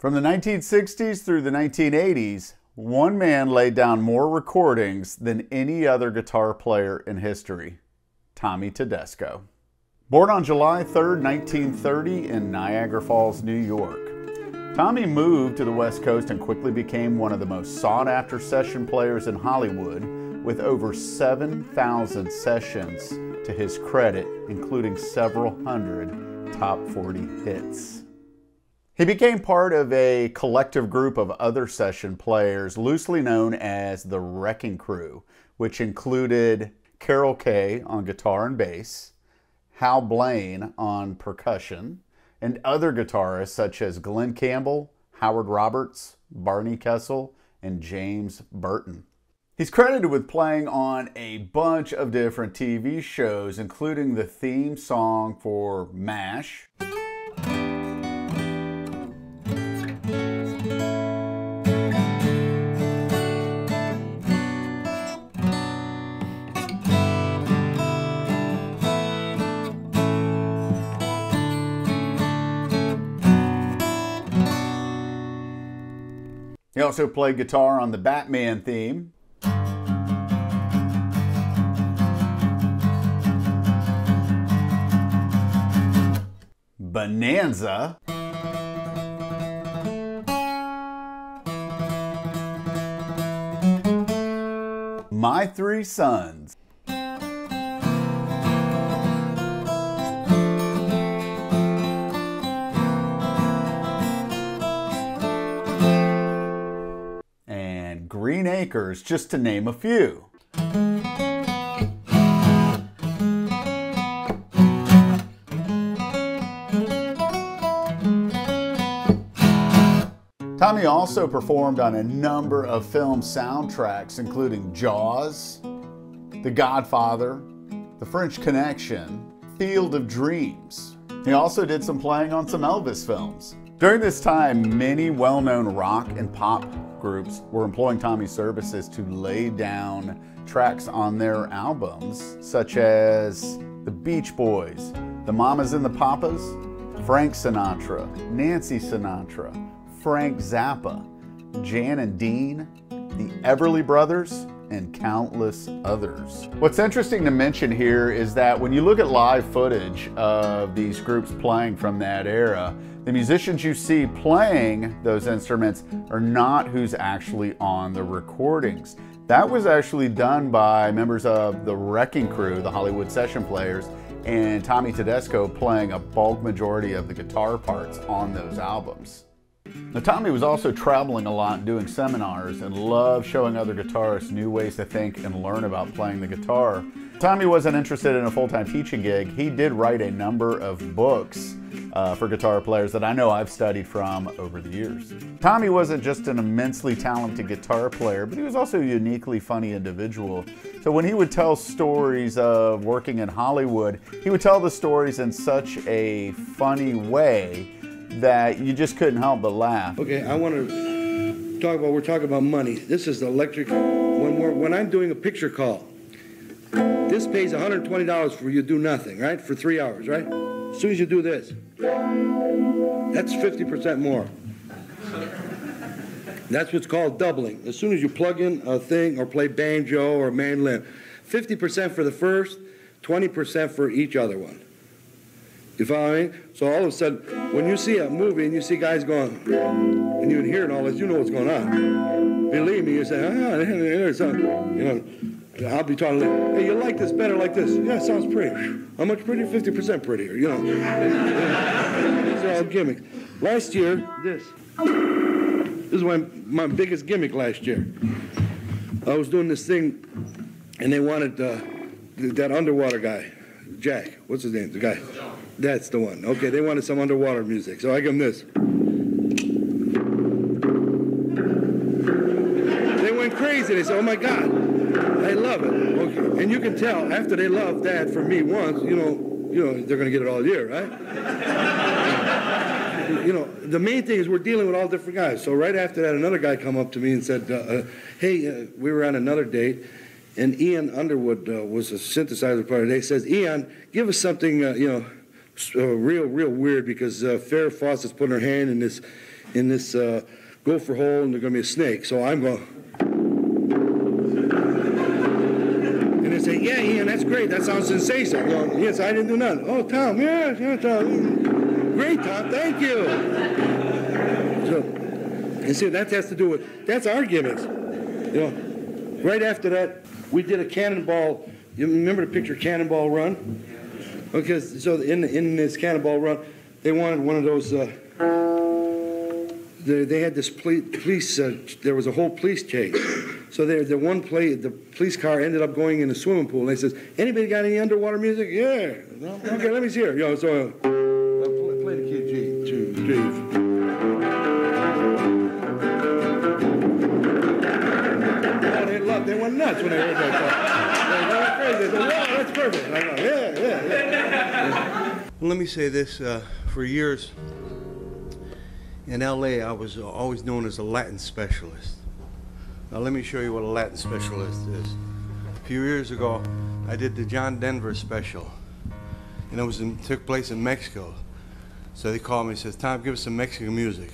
From the 1960s through the 1980s, one man laid down more recordings than any other guitar player in history, Tommy Tedesco. Born on July 3rd, 1930 in Niagara Falls, New York, Tommy moved to the West Coast and quickly became one of the most sought-after session players in Hollywood, with over 7,000 sessions to his credit, including several hundred top 40 hits. He became part of a collective group of other session players loosely known as the Wrecking Crew, which included Carol Kaye on guitar and bass, Hal Blaine on percussion, and other guitarists such as Glenn Campbell, Howard Roberts, Barney Kessel, and James Burton. He's credited with playing on a bunch of different TV shows, including the theme song for M.A.S.H., He also played guitar on the Batman theme. Bonanza. My Three Sons. Acres, just to name a few. Tommy also performed on a number of film soundtracks, including Jaws, The Godfather, The French Connection, Field of Dreams. He also did some playing on some Elvis films. During this time, many well-known rock and pop groups were employing Tommy's services to lay down tracks on their albums, such as the Beach Boys, the Mamas and the Papas, Frank Sinatra, Nancy Sinatra, Frank Zappa, Jan and Dean, the Everly Brothers, and countless others. What's interesting to mention here is that when you look at live footage of these groups playing from that era, the musicians you see playing those instruments are not who's actually on the recordings. That was actually done by members of the Wrecking Crew, the Hollywood session players, and Tommy Tedesco playing a bulk majority of the guitar parts on those albums. Now, Tommy was also traveling a lot and doing seminars and loved showing other guitarists new ways to think and learn about playing the guitar. Tommy wasn't interested in a full-time teaching gig. He did write a number of books for guitar players that I know I've studied from over the years. Tommy wasn't just an immensely talented guitar player, but he was also a uniquely funny individual. So when he would tell stories of working in Hollywood, he would tell the stories in such a funny way that you just couldn't help but laugh. Okay, I want to talk about, we're talking about money. This is the electric, when I'm doing a picture call, this pays $120 for you to do nothing, right? For 3 hours, right? As soon as you do this, that's 50% more. That's what's called doubling. As soon as you plug in a thing or play banjo or mandolin, 50% for the first, 20% for each other one. You follow me? So all of a sudden, when you see a movie and you see guys going, and you hear it all this, you know what's going on. Believe me, you say, oh, there's something. You know, I'll be talking, hey, you like this better like this? Yeah, it sounds pretty. How much prettier? 50% prettier, you know. These are all gimmicks. Last year, this is my biggest gimmick last year. I was doing this thing, and they wanted that underwater guy, Jack. What's his name? The guy. That's the one. Okay, they wanted some underwater music, so I give them this. They went crazy. They said, oh, my God, I love it. Okay, and you can tell after they love that for me once, you know they're going to get it all year, right? You know, the main thing is we're dealing with all different guys. So right after that, another guy come up to me and said, hey, we were on another date, and Ian Underwood was a synthesizer player. They says, Ian, give us something, real weird because Farrah Fawcett's putting her hand in this in this gopher hole, and there's going to be a snake. So I'm going, and they say, yeah, Ian, that's great. That sounds sensational. I go, yes, I didn't do nothing. Oh, Tom, yeah, sure, Tom. Great, Tom, thank you. So, and see, that has to do with, that's our gimmicks. You know, right after that, we did a Cannonball. You remember the picture Cannonball Run? Okay, so in this Cannonball Run, they wanted one of those. They had this police. There was a whole police chase. So the police car ended up going in the swimming pool. And they says, "Anybody got any underwater music?" Yeah. No? Okay, let me see here. You know, so play the key G. They went nuts when they heard that. They went crazy. They said, wow, that's perfect. And I'm like, yeah. Well, let me say this. For years in L.A., I was always known as a Latin specialist. Now, let me show you what a Latin specialist is. A few years ago, I did the John Denver special, and it was took place in Mexico. So they called me and said, Tom, give us some Mexican music.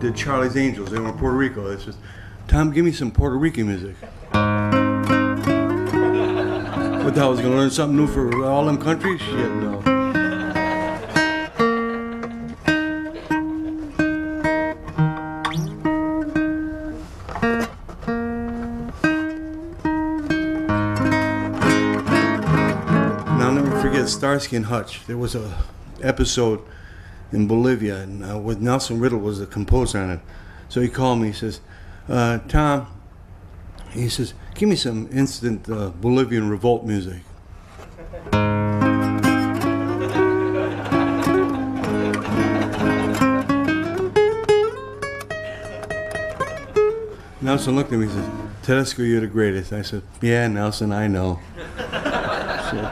Did Charlie's Angels. They were in Puerto Rico. They said, Tom, give me some Puerto Rican music. What the hell, was going to learn something new for all them countries? Shit, no. And I'll never forget Starsky and Hutch. There was an episode in Bolivia, and with Nelson Riddle was the composer on it. So he called me, he says, Tom, he says, give me some instant Bolivian revolt music. Nelson looked at me, he says, Tedesco, you're the greatest. I said, yeah, Nelson, I know. So,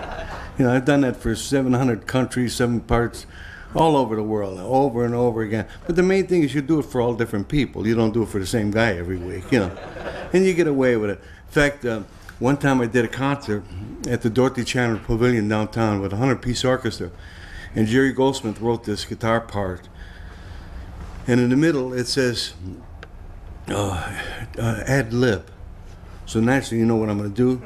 you know, I've done that for 700 countries, 7 parts. All over the world, over and over again. But the main thing is you do it for all different people. You don't do it for the same guy every week, you know. And you get away with it. In fact, one time I did a concert at the Dorothy Chandler Pavilion downtown with a 100-piece orchestra. And Jerry Goldsmith wrote this guitar part. And in the middle it says, ad lib. So naturally you know what I'm going to do.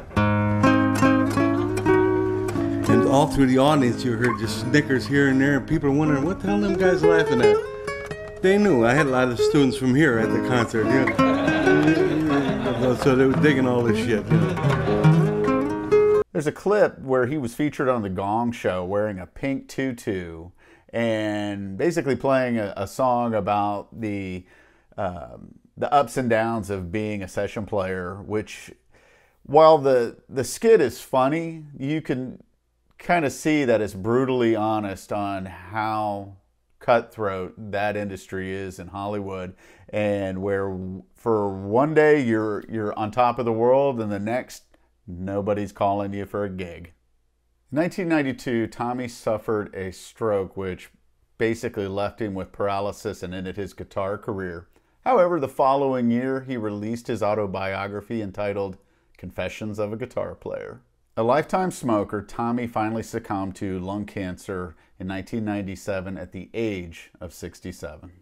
And all through the audience, you heard just snickers here and there, and people are wondering, what the hell them guys laughing at? They knew. I had a lot of students from here at the concert, you know? So they were digging all this shit, you know? There's a clip where he was featured on The Gong Show wearing a pink tutu and basically playing a song about the ups and downs of being a session player, which, while the skit is funny, you can kind of see that it's brutally honest on how cutthroat that industry is in Hollywood, and where for one day you're on top of the world and the next nobody's calling you for a gig. In 1992, Tommy suffered a stroke which basically left him with paralysis and ended his guitar career. However, the following year he released his autobiography entitled Confessions of a Guitar Player. A lifetime smoker, Tommy finally succumbed to lung cancer in 1997 at the age of 67.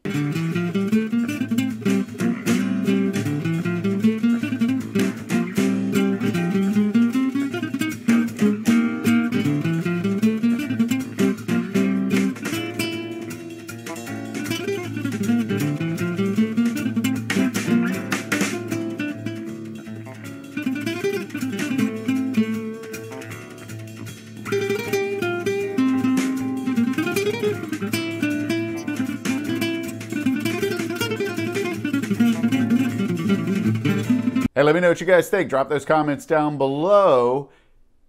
Hey, let me know what you guys think. Drop those comments down below.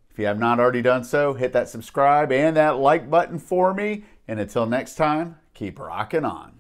If If you have not already done so, hit that subscribe and that like button for me. And until next time, keep rocking on.